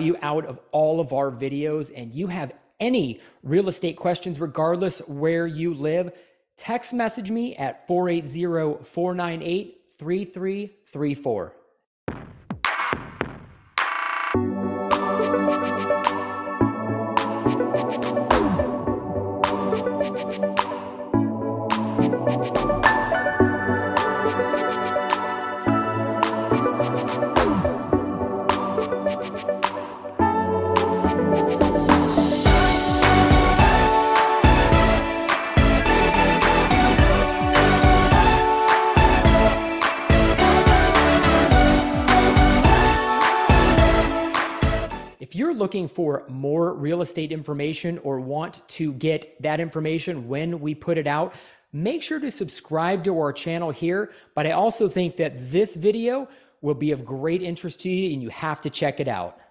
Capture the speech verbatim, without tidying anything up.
value out of all of our videos, and you have any real estate questions, regardless where you live, text message me at four eight zero, four nine eight, three three three four. Looking for more real estate information or want to get that information when we put it out, make sure to subscribe to our channel here. But I also think that this video will be of great interest to you and you have to check it out.